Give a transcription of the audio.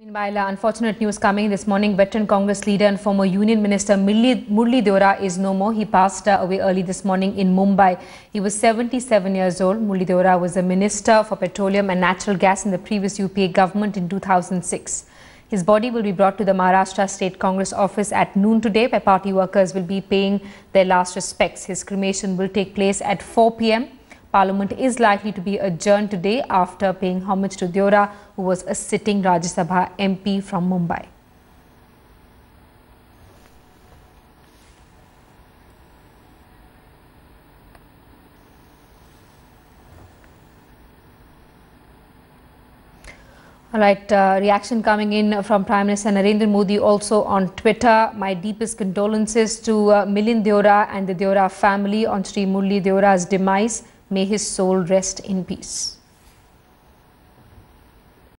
Meanwhile, unfortunate news coming this morning. Veteran Congress leader and former Union Minister Murli Deora is no more. He passed away early this morning in Mumbai. He was 77 years old. Murli Deora was a minister for petroleum and natural gas in the previous UPA government in 2006. His body will be brought to the Maharashtra State Congress Office at noon today, where party workers will be paying their last respects. His cremation will take place at 4 p.m. Parliament is likely to be adjourned today after paying homage to Deora, who was a sitting Rajya Sabha MP from Mumbai. All right, reaction coming in from Prime Minister Narendra Modi also on Twitter. My deepest condolences to Milind Deora and the Deora family on Shri Murli Deora's demise. May his soul rest in peace.